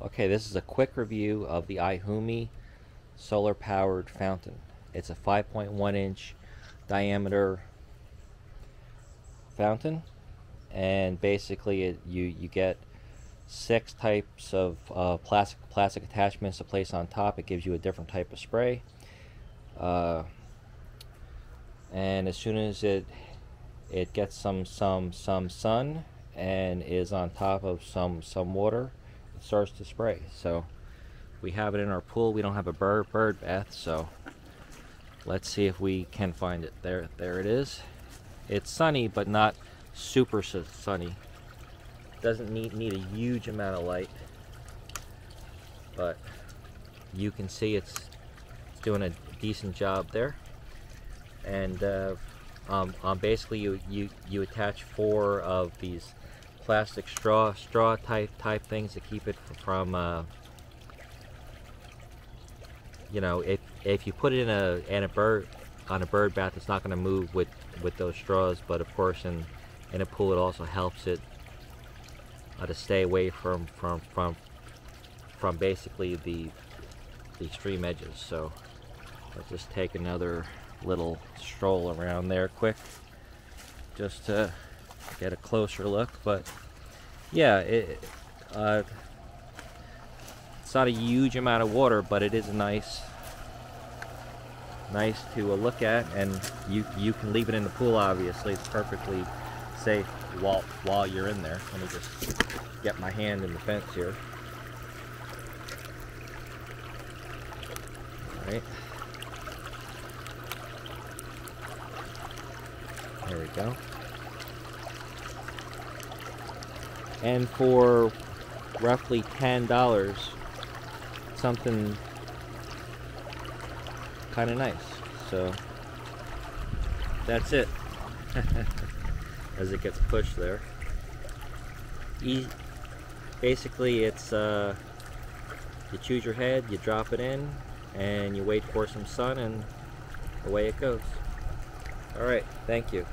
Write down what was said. Okay, this is a quick review of the Ihoomee solar powered fountain. It's a 5.1 inch diameter fountain, and basically you get 6 types of plastic attachments to place on top. It gives you a different type of spray, and as soon as it gets some sun and is on top of some water, it starts to spray. So we have it in our pool. We don't have a bird bath, so let's see if we can find it. There it is. It's sunny, but not super sunny. Doesn't need a huge amount of light, but you can see it's doing a decent job there. And basically you attach 4 of these plastic straw type things to keep it from you know, if you put it in a bird on a bird bath, it's not going to move with those straws. But of course in a pool, it also helps it to stay away from basically the extreme edges. So let's just take another little stroll around there quick, just to get a closer look. But yeah, it's not a huge amount of water, but it is nice to look at, and you can leave it in the pool. Obviously, it's perfectly safe while you're in there. Let me just get my hand in the fence here. All right. There we go. And for roughly $10, something kind of nice. So that's it. As it gets pushed there, basically it's you choose your head, you drop it in, and you wait for some sun, and away it goes. All right, thank you.